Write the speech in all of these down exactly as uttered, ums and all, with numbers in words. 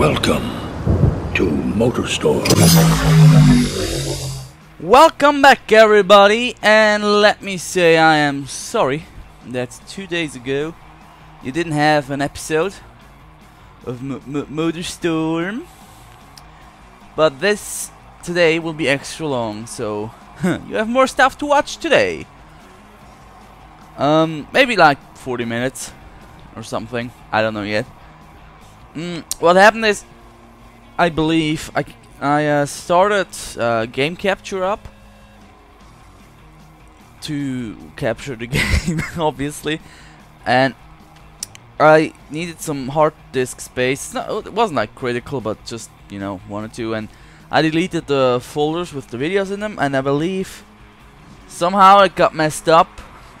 Welcome to Motorstorm. Welcome back, everybody, and let me say I am sorry that two days ago you didn't have an episode of M M Motorstorm, but this today will be extra long, so you have more stuff to watch today. Um, maybe like forty minutes or something. I don't know yet. Mm, what happened is, I believe I I uh, started uh, game capture up to capture the game, obviously, and I needed some hard disk space. No, it wasn't like critical, but just, you know, wanted to, and I deleted the folders with the videos in them, and I believe somehow it got messed up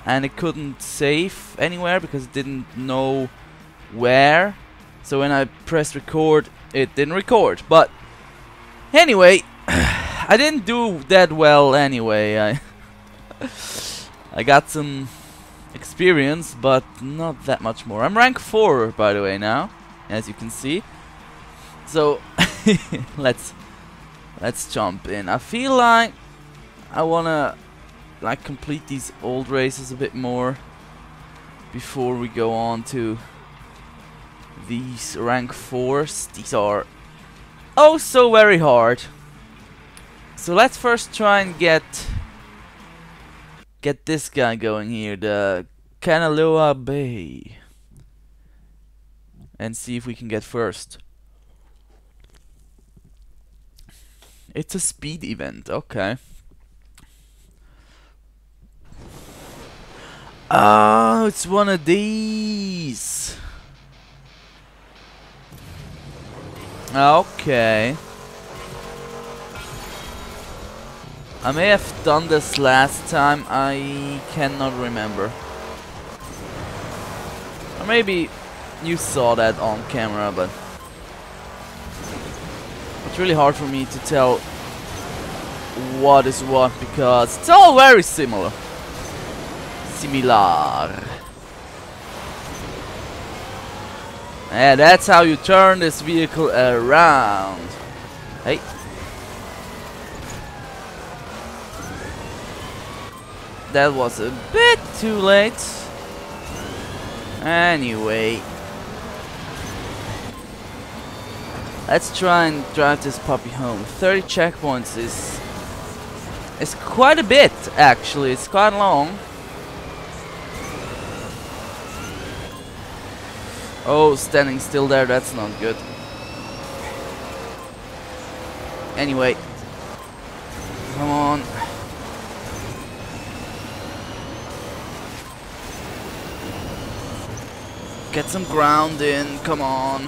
and it couldn't save anywhere because it didn't know where. So when I pressed record, it didn't record. But anyway, I didn't do that well anyway. I I got some experience, but not that much more. I'm rank four, by the way, now, as you can see. So let's let's jump in. I feel like I wanna like complete these old races a bit more before we go on to these rank fours. These are oh so very hard. So let's first try and get get this guy going here, the Kanaloa Bay, and see if we can get first. It's a speed event, okay. Oh, it's one of these. Okay. I may have done this last time, I cannot remember. Or maybe you saw that on camera, but it's really hard for me to tell what is what because it's all very similar. Similar. And that's how you turn this vehicle around. Hey. That was a bit too late. Anyway. Let's try and drive this puppy home. thirty checkpoints is... It's quite a bit, actually. It's quite long. Oh, standing still there, that's not good. Anyway. Come on. Get some ground in, come on.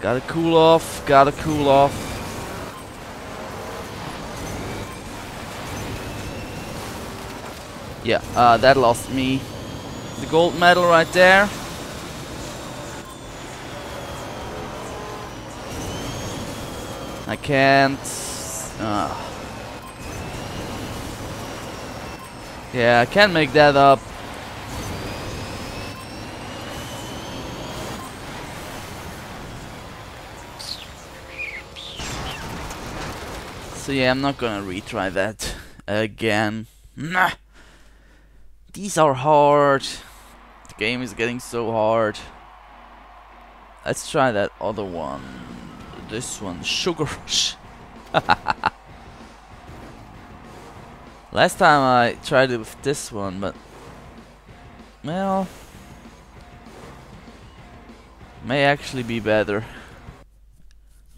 Gotta cool off, gotta cool off. Yeah, uh, that lost me the gold medal right there. I can't. Uh. Yeah, I can't make that up. So yeah, I'm not gonna retry that again. Nah. These are hard. The game is getting so hard. Let's try that other one. This one, Sugar Rush. Last time I tried it with this one, but well, may actually be better.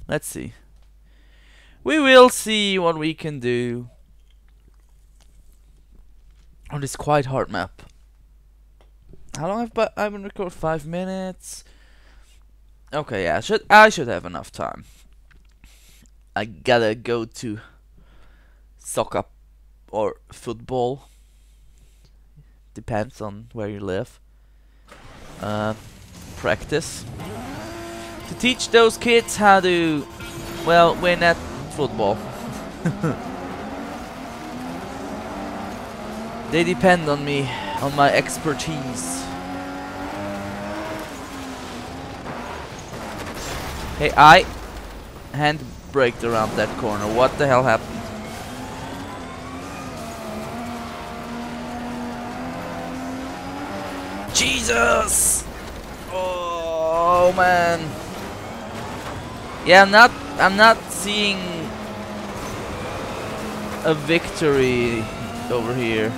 Let's see. We will see what we can do on this quite hard map. How long have I been recording? Five minutes. Okay, yeah, I should I should have enough time. I gotta go to soccer or football. Depends on where you live. Uh, practice to teach those kids how to, well, win at football. They depend on me, on my expertise. Hey, I hand braked around that corner. What the hell happened? Jesus! Oh man! Yeah, I'm not. I'm not seeing a victory over here.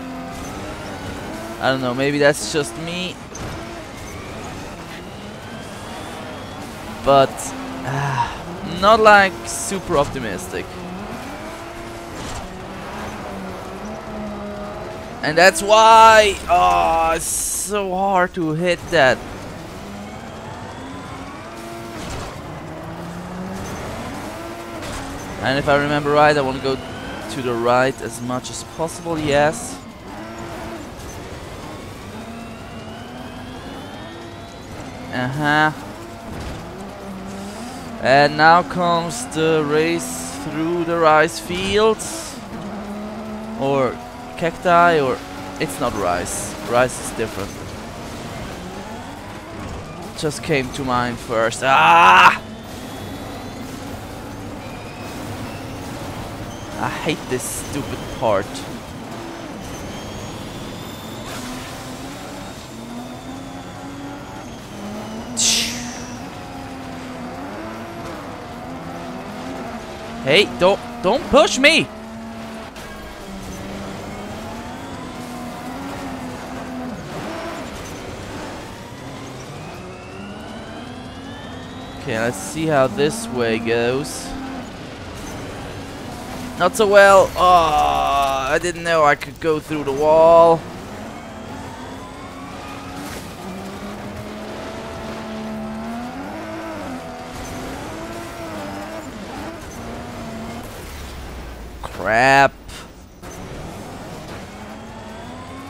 I don't know. Maybe that's just me. But uh, not like super optimistic. And that's why oh, it's so hard to hit that. And if I remember right, I want to go to the right as much as possible, yes. Uh-huh. And now comes the race through the rice fields. Or cacti, or it's not rice. Rice is different. Just came to mind first. Ah! I hate this stupid part. Hey, don't don't push me. Okay, let's see how this way goes. Not so well. Oh, I didn't know I could go through the wall. Crap.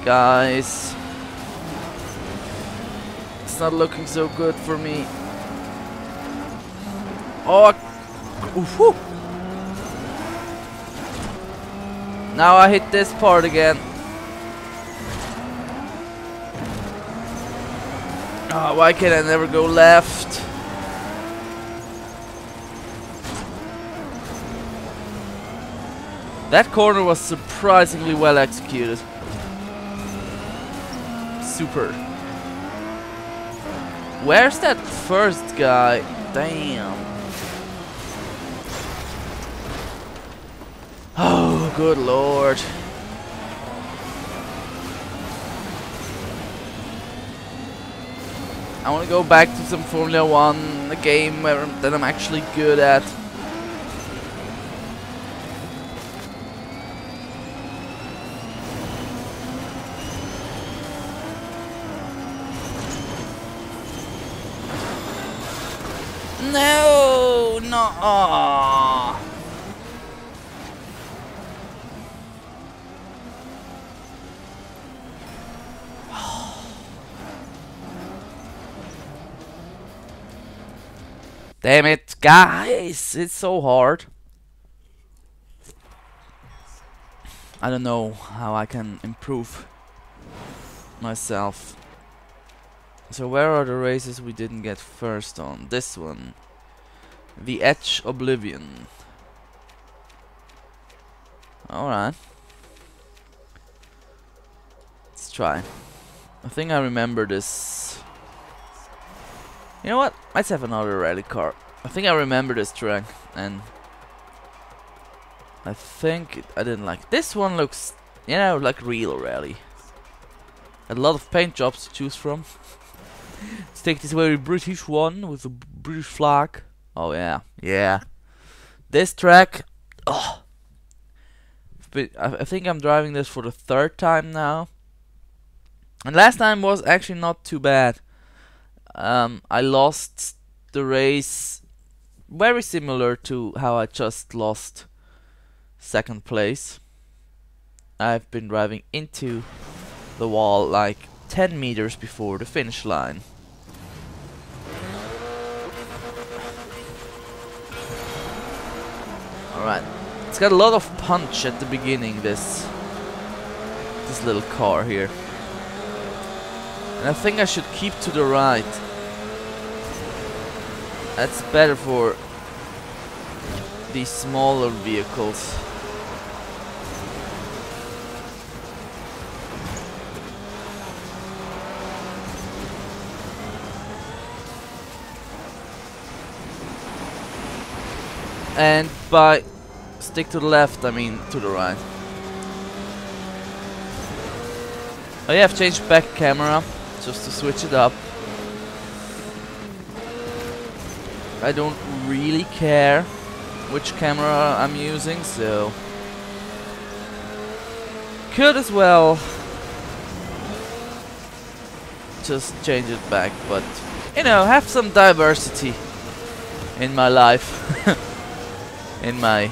Guys. It's not looking so good for me. Oh. Oof. Now I hit this part again. Oh, why can I never go left? That corner was surprisingly well executed. Super. Where's that first guy? Damn. Oh, good lord. I want to go back to some Formula One, a game where, that I'm actually good at. No, no. Aww. Damn it, guys! It's so hard. I don't know how I can improve myself. So where are the races we didn't get first on? This one. The Edge Oblivion. Alright. Let's try. I think I remember this. You know what? Let's have another rally car. I think I remember this track. And I think it, I didn't like it. This one looks, you know, like real rally. A lot of paint jobs to choose from. Let's take this very British one with the British flag. Oh yeah, yeah. This track, oh, I think I'm driving this for the third time now. And last time was actually not too bad. Um, I lost the race, very similar to how I just lost second place. I've been driving into the wall like ten meters before the finish line. Alright, it's got a lot of punch at the beginning, this this little car here. And I think I should keep to the right. That's better for these smaller vehicles. And by stick to the left, I mean to the right. Oh yeah, I've changed back camera just to switch it up. I don't really care which camera I'm using, so could as well just change it back, but you know, have some diversity in my life. In my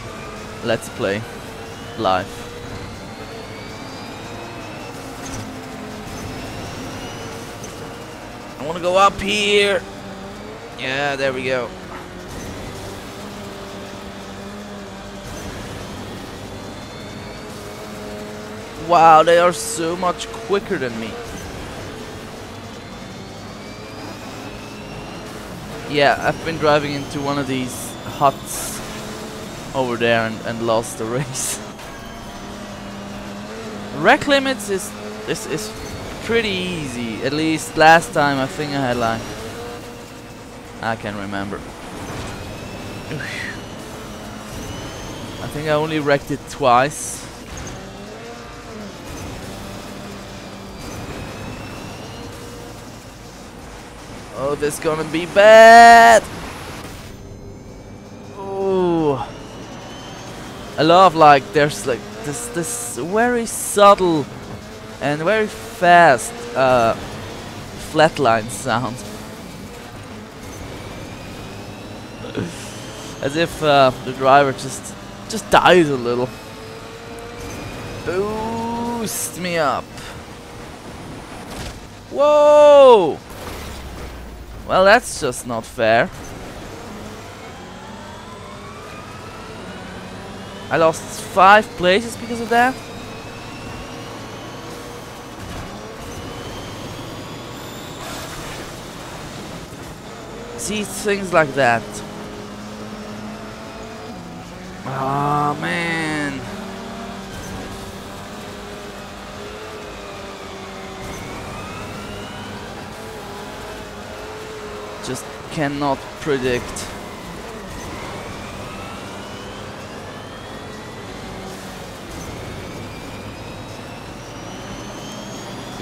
Let's Play life. I wanna go up here. Yeah, there we go. Wow, they are so much quicker than me. Yeah, I've been driving into one of these huts over there and, and lost the race. Wreck limits is this is pretty easy. At least last time I think I had like, I can't remember. I think I only wrecked it twice. Oh, this is gonna be bad. I love like there's like this this very subtle and very fast uh, flatline sound, as if uh, the driver just just dies a little. Boost me up! Whoa! Well, that's just not fair. I lost five places because of that. See, things like that. Ah, man. Just cannot predict.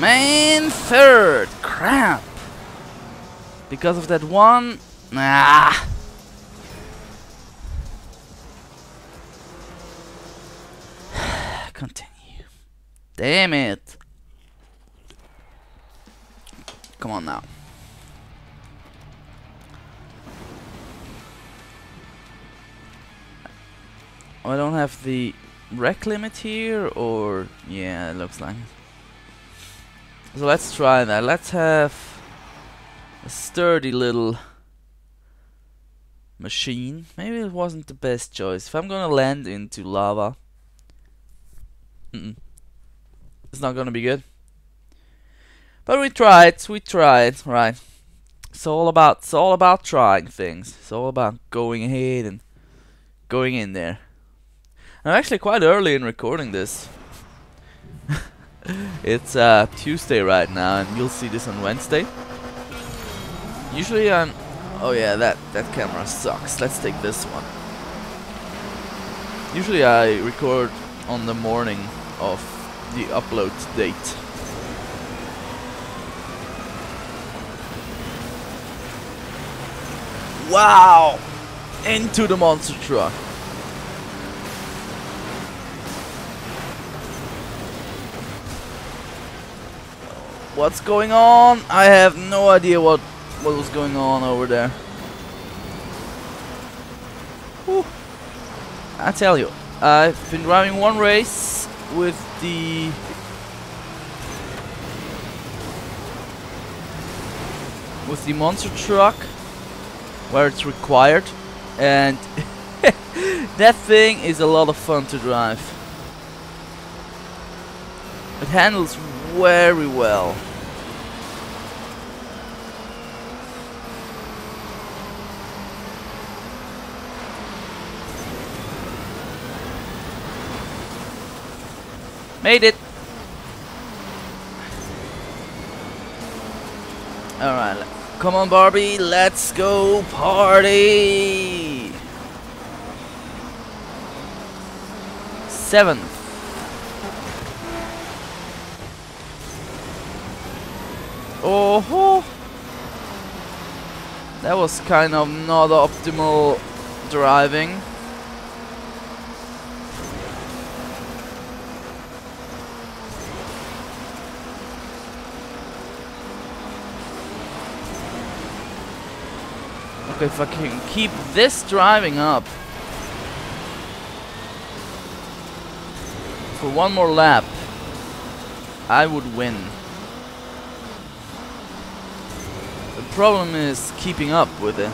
Main third, crap. Because of that one, nah. Continue. Damn it. Come on now. I don't have the wreck limit here, or yeah, it looks like it. So let's try that. Let's have a sturdy little machine. Maybe it wasn't the best choice. If I'm gonna land into lava, mm-mm, it's not gonna be good. But we tried. We tried. Right. It's all about. It's all about trying things. It's all about going ahead and going in there. I'm actually quite early in recording this. It's uh, Tuesday right now, and you'll see this on Wednesday. Usually I'm... Oh yeah, that, that camera sucks. Let's take this one. Usually I record on the morning of the upload date. Wow! Into the monster truck. What's going on? I have no idea what what was going on over there. Whew. I tell you, I've been driving one race with the with the monster truck where it's required, and that thing is a lot of fun to drive. It handles very well. Made it! Alright, come on Barbie, let's go party! Seventh. Oh ho! That was kind of not optimal driving. Okay, if I can keep this driving up for one more lap, I would win. The problem is keeping up with it.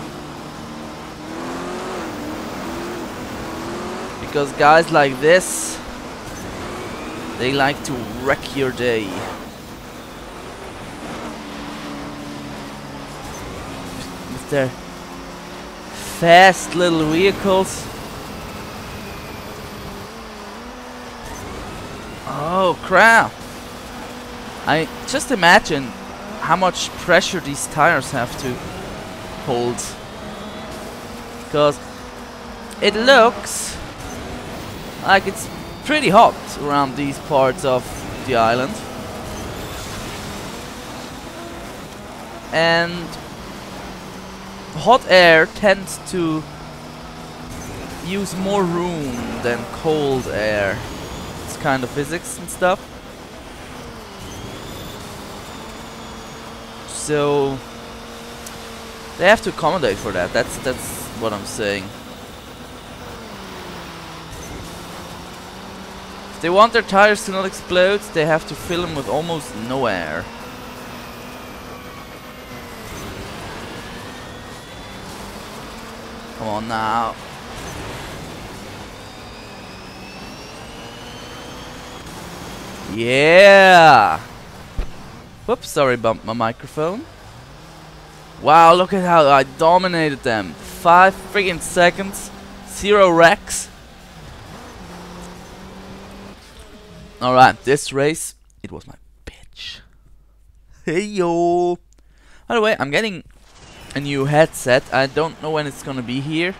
Because guys like this, they like to wreck your day. With their fast little vehicles. Oh crap! I just imagine how much pressure these tires have to hold. Because it looks like it's pretty hot around these parts of the island. And hot air tends to use more room than cold air. It's kind of physics and stuff. So they have to accommodate for that. That's that's what I'm saying. If they want their tires to not explode, they have to fill them with almost no air. Come on now. Yeah! Whoops, sorry, bumped my microphone. Wow, look at how I dominated them. Five friggin' seconds. Zero wrecks. Alright, this race, it was my bitch. Hey yo! By the way, I'm getting a new headset. I don't know when it's gonna be here,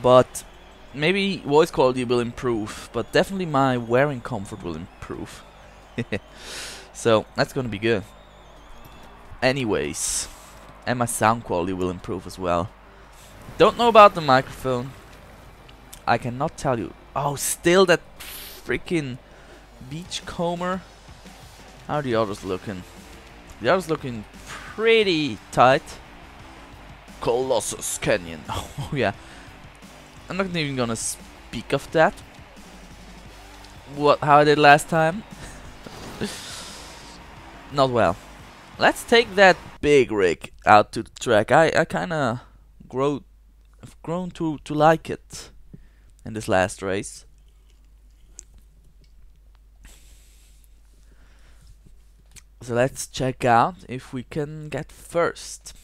but maybe voice quality will improve, but definitely my wearing comfort will improve. So that's gonna be good. Anyways, and my sound quality will improve as well. Don't know about the microphone. I cannot tell you. Oh, still that freaking beachcomber. How are the others looking? The others looking pretty tight. Colossus Canyon. Oh yeah, I'm not even gonna speak of that. What? How I did last time? Not well. Let's take that big rig out to the track. I I kind of grow, I've grown to to like it in this last race. So let's check out if we can get first.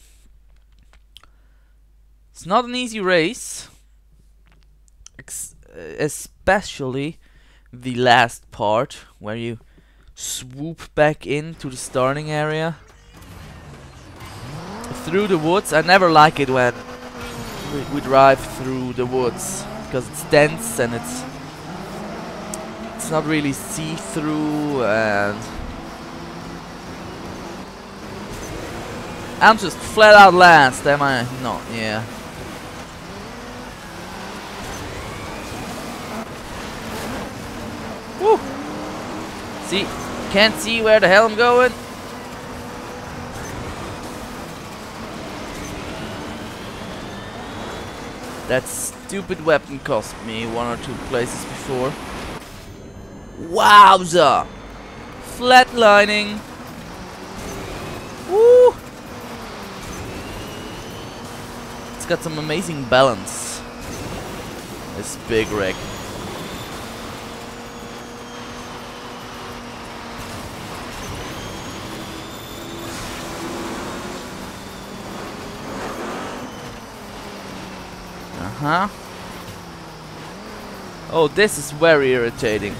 It's not an easy race, ex especially the last part where you swoop back into the starting area through the woods. I never like it when we, we drive through the woods because it's dense and it's it's not really see-through, and I'm just flat out last, am I? No, yeah. Woo! See, can't see where the hell I'm going. That stupid weapon cost me one or two places before. Wowza! Flatlining. Woo! It's got some amazing balance, this big wreck. Uh-huh. Oh, this is very irritating.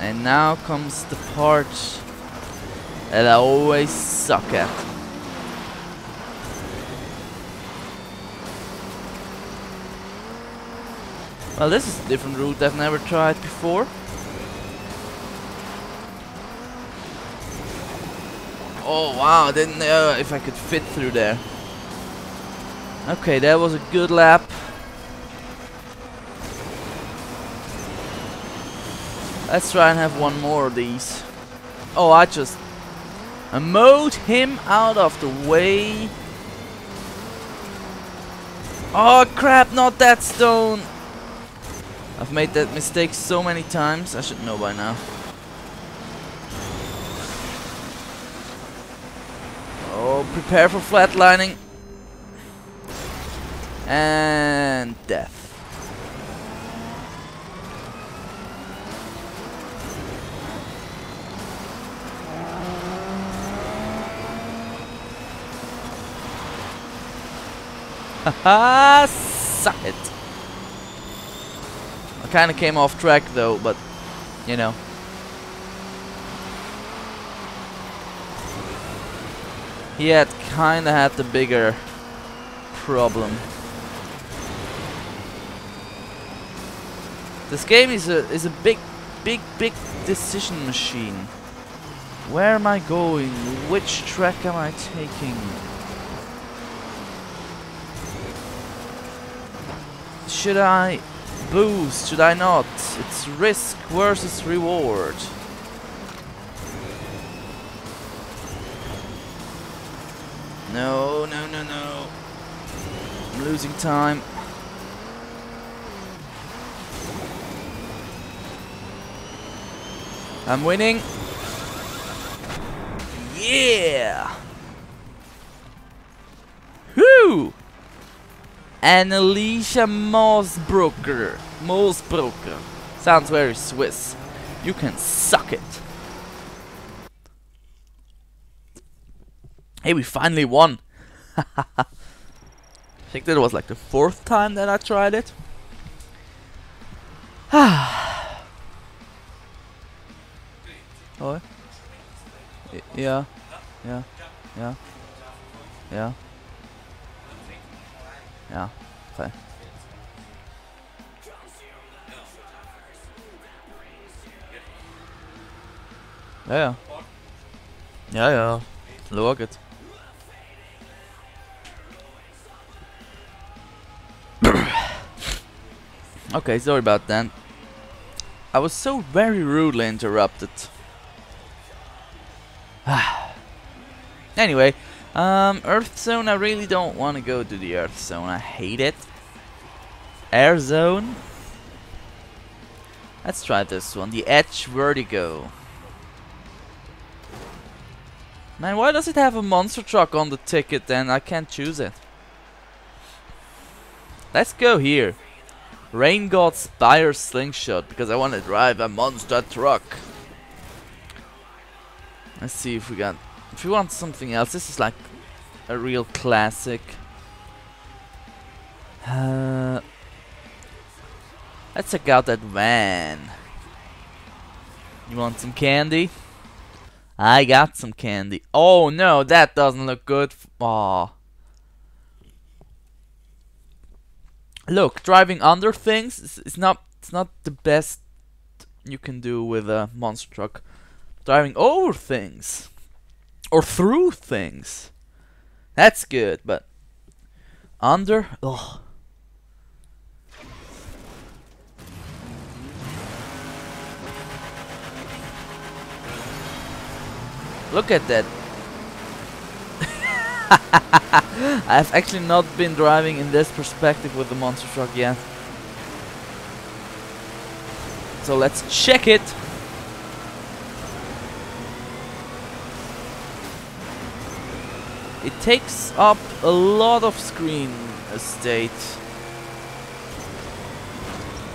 And now comes the part that I always suck at. Well, this is a different route I've never tried before. Oh wow, I didn't know if I could fit through there. Okay, that was a good lap. Let's try and have one more of these. Oh, I just... I mowed him out of the way. Oh crap, not that stone! I've made that mistake so many times, I should know by now. Oh, prepare for flatlining. And death. Haha, suck it. I kinda came off track though, but you know. He had kinda had the bigger problem. This game is a is a big big big decision machine. Where am I going? Which track am I taking? Should I boost? Should I not? It's risk versus reward. No, no, no, no. I'm losing time. I'm winning. Yeah. Whoo! Annalisa Mossbroker. Mossbroker. Sounds very Swiss. You can suck it. Hey, we finally won. I think that was like the fourth time that I tried it. Ah. Oh. Yeah. Yeah. Yeah. Yeah. Ja, okay. Ja, ja. Ja, ja. Loget. Okay, sorry about that. I was so very rudely interrupted. Anyway. Um, Earth Zone, I really don't want to go to the Earth Zone, I hate it. Air Zone. Let's try this one, the Edge Vertigo. Man, why does it have a monster truck on the ticket and I can't choose it? Let's go here. Rain God Spire Slingshot, because I want to drive a monster truck. Let's see if we got... If you want something else, this is like a real classic. Uh, let's check out that van. You want some candy? I got some candy. Oh no, that doesn't look good. Aw. Look, driving under things is, is not it's not the best you can do with a monster truck. Driving over things. Or through things. That's good, but under, ugh. Look at that. I've actually not been driving in this perspective with the monster truck yet. So let's check it. It takes up a lot of screen estate.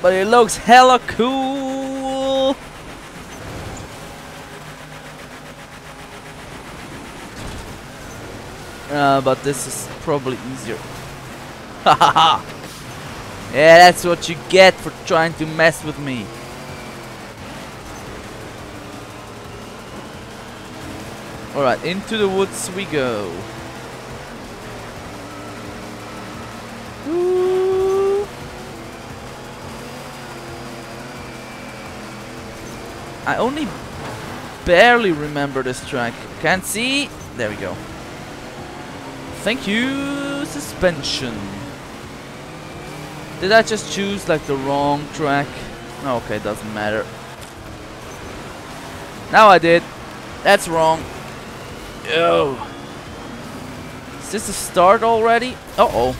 But it looks hella cool! Uh, but this is probably easier. Hahaha! Yeah, that's what you get for trying to mess with me. Alright, into the woods we go. Woo. I only barely remember this track. Can't see. There we go. Thank you, suspension. Did I just choose like the wrong track? Okay, doesn't matter. Now I did. That's wrong. Yo. Is this a start already? Uh oh.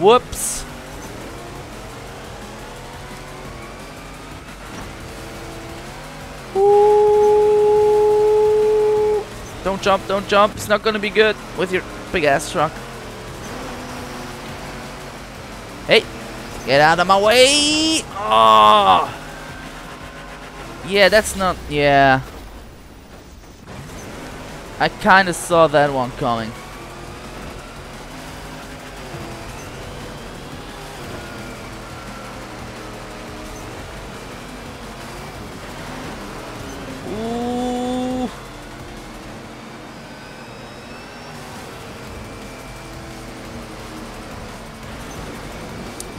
Whoops. Ooh. Don't jump, don't jump. It's not gonna be good with your big ass truck. Hey, get out of my way! Oh. Yeah, that's not... yeah. I kinda saw that one coming. Ooh.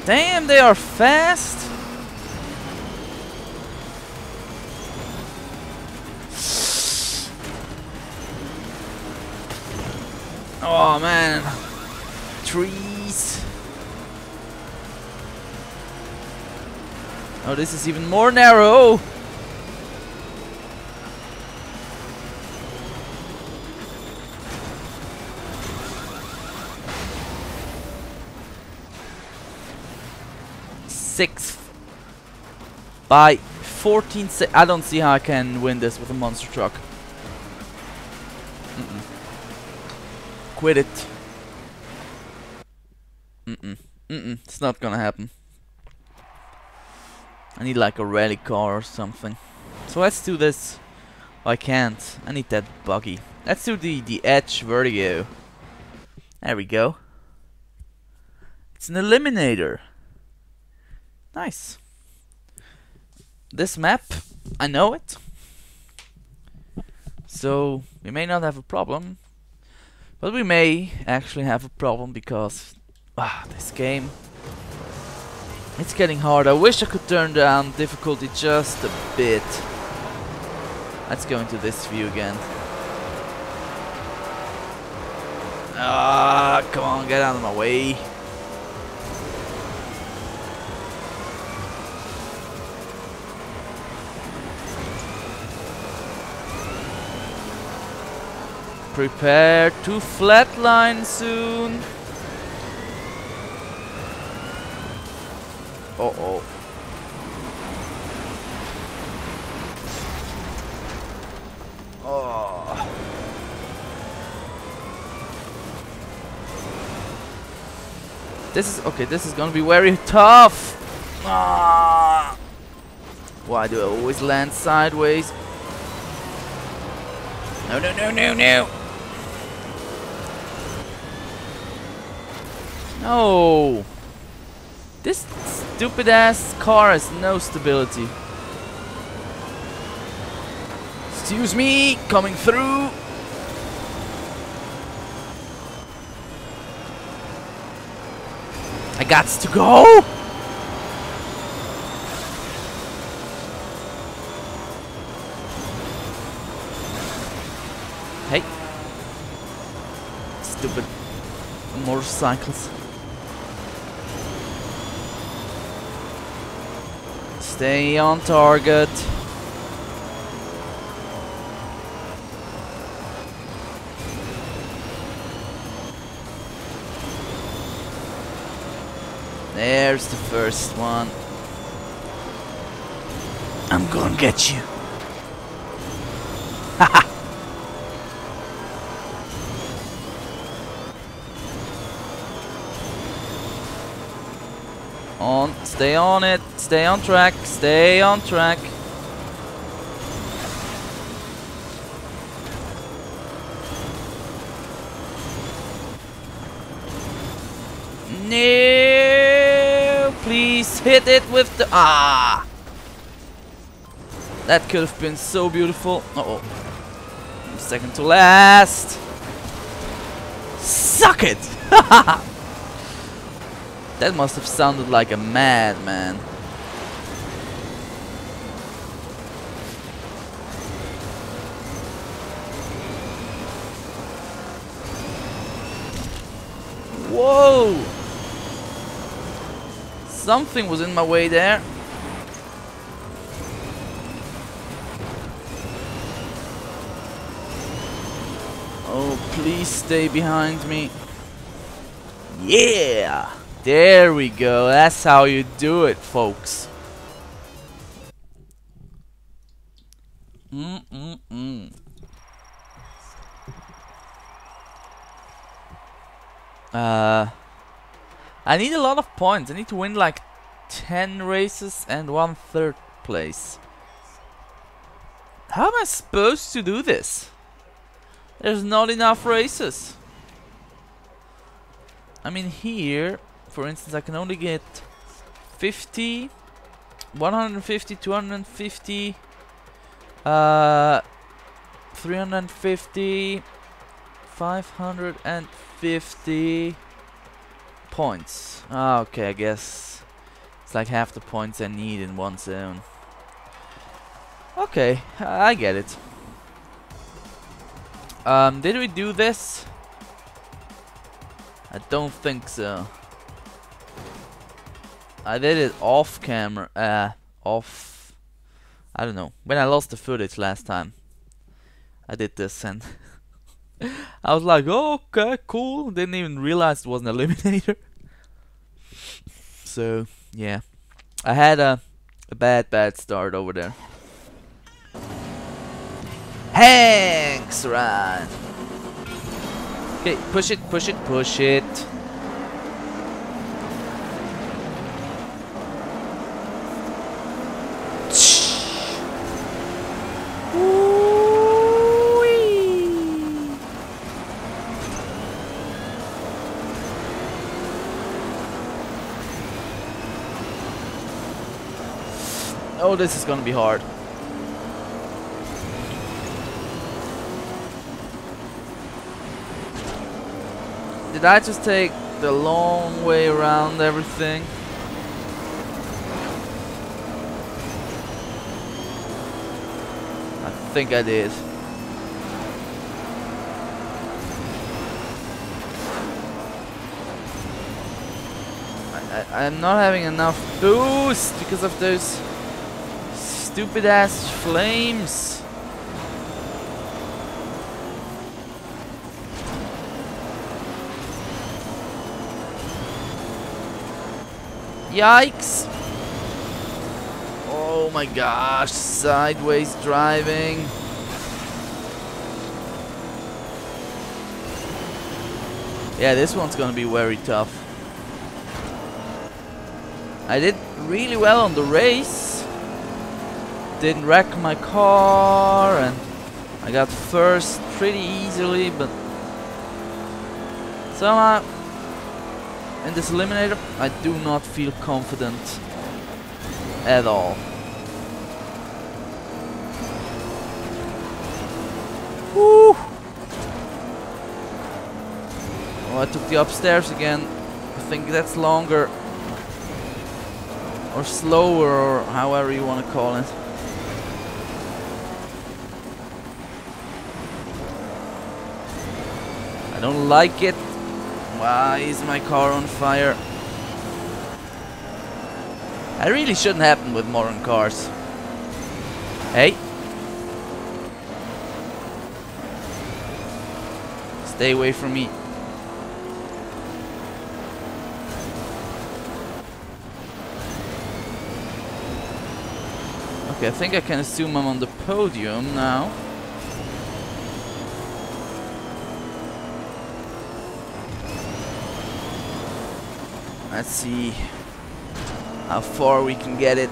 Damn, they are fast. Oh man, trees. Oh, this is even more narrow. Sixth by fourteen se- I don't see how I can win this with a monster truck. Mm-mm. Quit it. Mm-mm. Mm-mm. It's not gonna happen. I need like a rally car or something. So let's do this. Oh, I can't. I need that buggy. Let's do the, the Edge Vertigo. There we go. It's an eliminator. Nice. This map, I know it. So, we may not have a problem. But we may actually have a problem because ah, this game, it's getting hard. I wish I could turn down difficulty just a bit. Let's go into this view again. Ah, come on, get out of my way. Prepare to flatline soon. Uh oh. Oh. This is okay. This is gonna be very tough. Ah. Why do I always land sideways? No, no, no, no, no. No! This stupid ass car has no stability. Excuse me, coming through! I got to go! Hey! Stupid motorcycles. Stay on target. There's the first one. I'm gonna get you. Haha. On, stay on it, stay on track, stay on track. No, please hit it with the ah. That could have been so beautiful. Uh oh. Second to last. Suck it! That must have sounded like a madman. Whoa! Something was in my way there. Oh, please stay behind me. Yeah! There we go. That's how you do it, folks. Mm-mm-mm. Uh, I need a lot of points. I need to win like ten races and one third place. How am I supposed to do this? There's not enough races. I mean, here, for instance, I can only get fifty, one hundred fifty, two hundred fifty, uh, three hundred fifty, five hundred fifty points. Ah, okay, I guess it's like half the points I need in one zone. Okay, I get it. Um, did we do this? I don't think so. I did it off camera, uh, off, I don't know, when I lost the footage last time. I did this and I was like, oh, okay, cool. Didn't even realize it was an eliminator. So, yeah. I had a, a bad, bad start over there. Hank's ride. Okay, push it, push it, push it. Oh, this is gonna be hard. Did I just take the long way around everything? I think I did. I, I, I'm not having enough boost because of those stupid ass flames. Yikes! Oh my gosh, sideways driving. Yeah, this one's gonna be very tough. I did really well on the race. Didn't wreck my car and I got first pretty easily, but somehow in this eliminator, I do not feel confident at all. Woo! Oh, I took the upstairs again. I think that's longer or slower or however you want to call it. I don't like it. Why is my car on fire? That really shouldn't happen with modern cars. Hey! Stay away from me. Okay, I think I can assume I'm on the podium now. Let's see how far we can get it.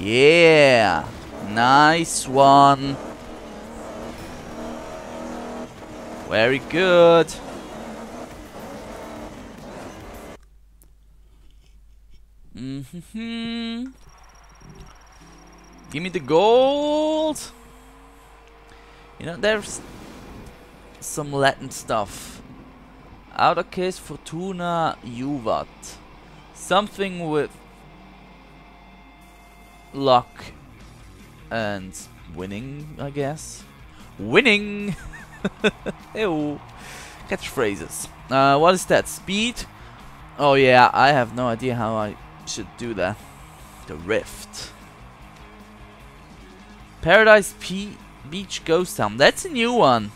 Yeah, nice one. Very good. Mm-hmm. Give me the gold. You know, there's some Latin stuff. Outer case, Fortuna Juvat. Something with luck and winning, I guess. Winning! Ew. Catchphrases. Uh, what is that? Speed? Oh yeah, I have no idea how I should do that. The Rift. Paradise P Beach Ghost Town. That's a new one.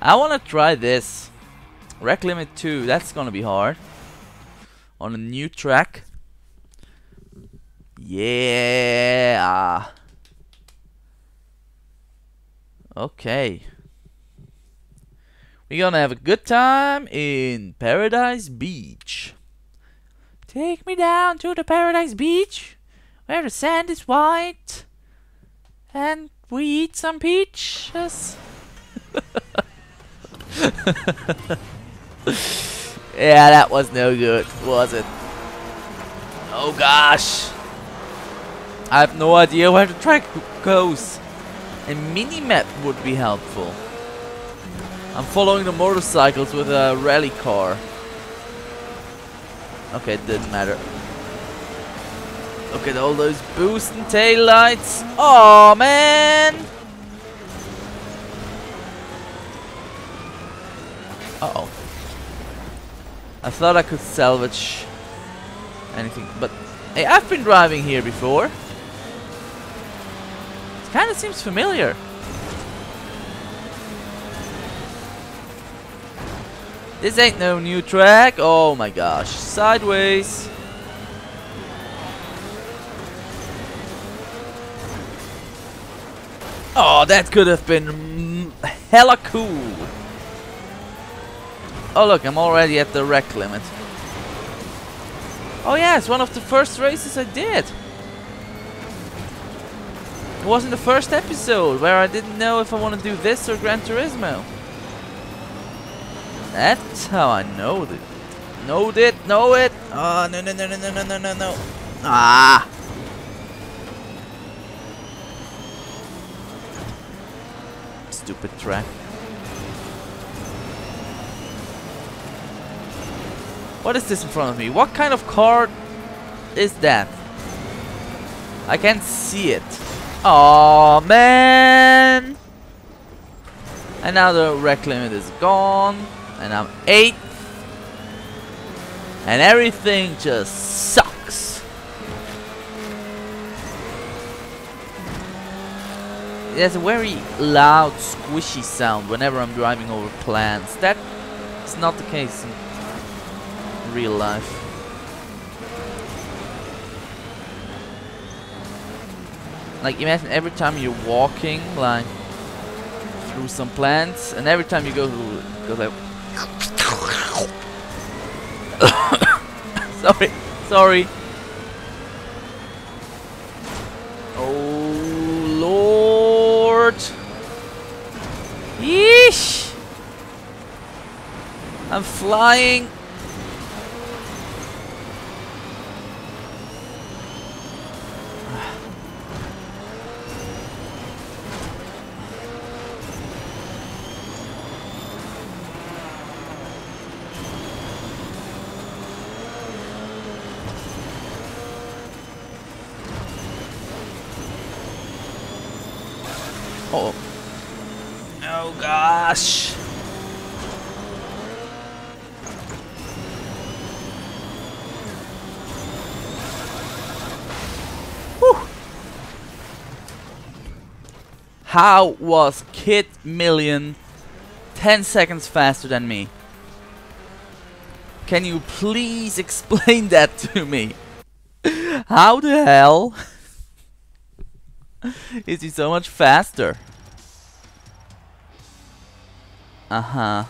I want to try this. Rec Limit two. That's going to be hard. On a new track. Yeah. Okay. We're going to have a good time in Paradise Beach. Take me down to the Paradise Beach, where the sand is white. And we eat some peaches. Yeah, that was no good, was it? Oh gosh. I have no idea where the track goes. A mini-map would be helpful. I'm following the motorcycles with a rally car. Okay, it didn't matter. Look at all those boosting taillights. Oh man! Uh oh. I thought I could salvage anything, but hey, I've been driving here before. It kinda seems familiar. This ain't no new track. Oh my gosh. Sideways. Oh, that could have been hella cool. Oh look, I'm already at the rec limit. Oh yeah, it's one of the first races I did. It was in the first episode where I didn't know if I want to do this or Gran Turismo. That's how I know it. Know it, know it. Oh no no no no no no no no. Ah. Stupid track. What is this in front of me? What kind of car is that? I can't see it. Oh man! And now the rec limit is gone, and I'm eighth, and everything just sucks. There's a very loud squishy sound whenever I'm driving over plants. That is not the case in real life. Like imagine every time you're walking like through some plants, and every time you go through it goes like sorry, sorry. Oh Lord. Yeesh! I'm flying. Oh. Oh gosh. Whew. How was Kid Million ten seconds faster than me? Can you please explain that to me? How the hell is he so much faster? Uh-huh.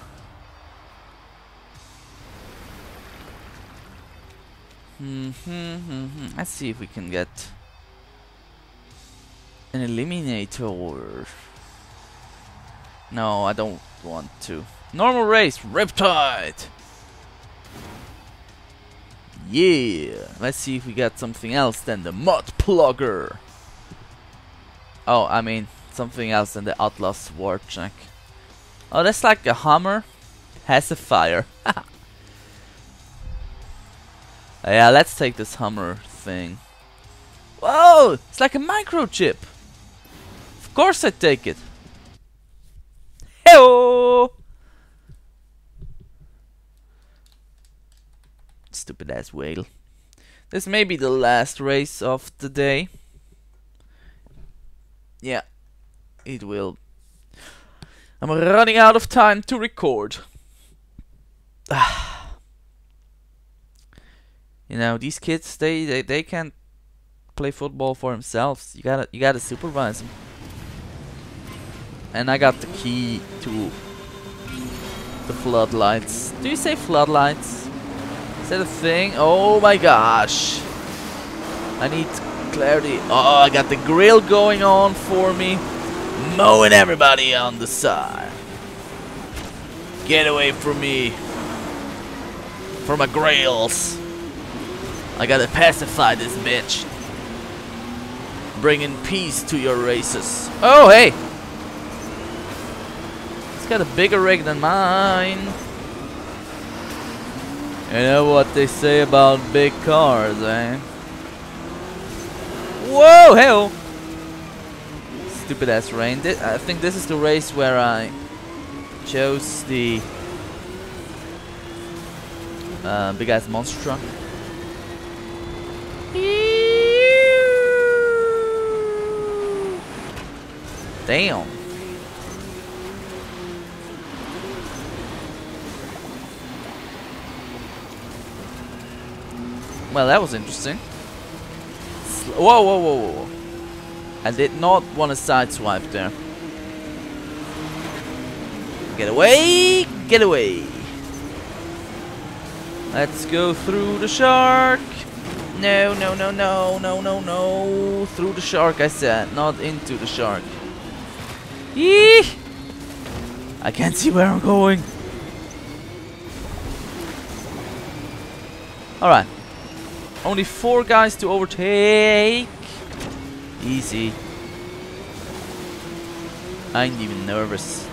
Mm-hmm, mm-hmm. Let's see if we can get an eliminator. No, I don't want to. Normal race, Riptide! Yeah! Let's see if we got something else than the Mud Plugger! Oh, I mean, something else than the Atlas Warjack. Oh, that's like a hammer. Has a fire. Yeah, let's take this hammer thing. Whoa! It's like a microchip! Of course I take it! Hello! Stupid ass whale. This may be the last race of the day. Yeah, it will. I'm running out of time to record. You know, these kids, they, they they can't play football for themselves. You gotta you gotta supervise them. And I got the key to the floodlights. Do you say floodlights? Is that a thing? Oh my gosh! I need clarity. Oh, I got the grill going on for me. Mowing everybody on the side. Get away from me. From my grails. I gotta pacify this bitch. Bringing peace to your races. Oh, hey! It's got a bigger rig than mine. You know what they say about big cars, eh? Whoa, hell! Stupid ass rain. I think this is the race where I chose the uh, big ass monster truck. Damn. Well, that was interesting. Sl whoa, whoa, whoa, whoa, whoa. I did not want to sideswipe there. Get away! Get away! Let's go through the shark! No, no, no, no, no, no, no! Through the shark, I said, not into the shark. Eee! I can't see where I'm going! Alright. Only four guys to overtake! Easy. I ain't even nervous.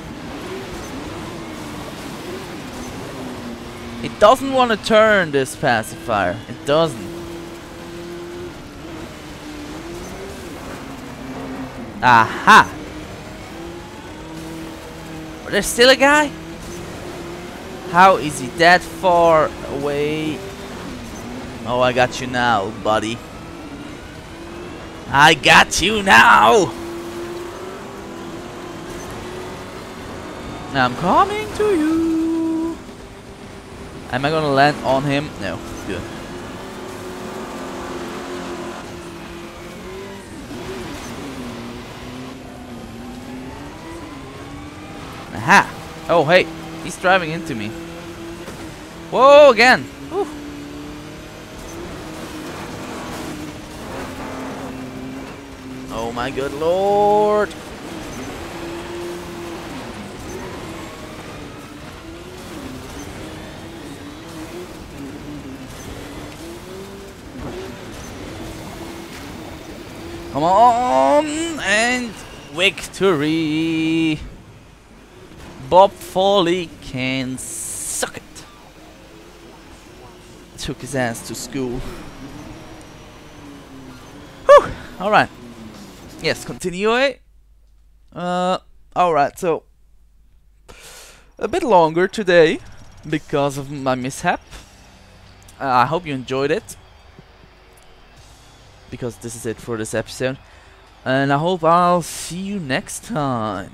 It doesn't want to turn, this pacifier. It doesn't. Aha! But there's still a guy? How is he that far away? Oh, I got you now, buddy. I got you now! I'm coming to you! Am I gonna land on him? No. Good. Aha! Oh, hey! He's driving into me. Whoa, again! Whew. Oh my good lord! Come on! And victory! Bob Foley can suck it! Took his ass to school. Whew! Alright. Yes, continue it. Uh, Alright, so a bit longer today because of my mishap. Uh, I hope you enjoyed it, because this is it for this episode. And I hope I'll see you next time.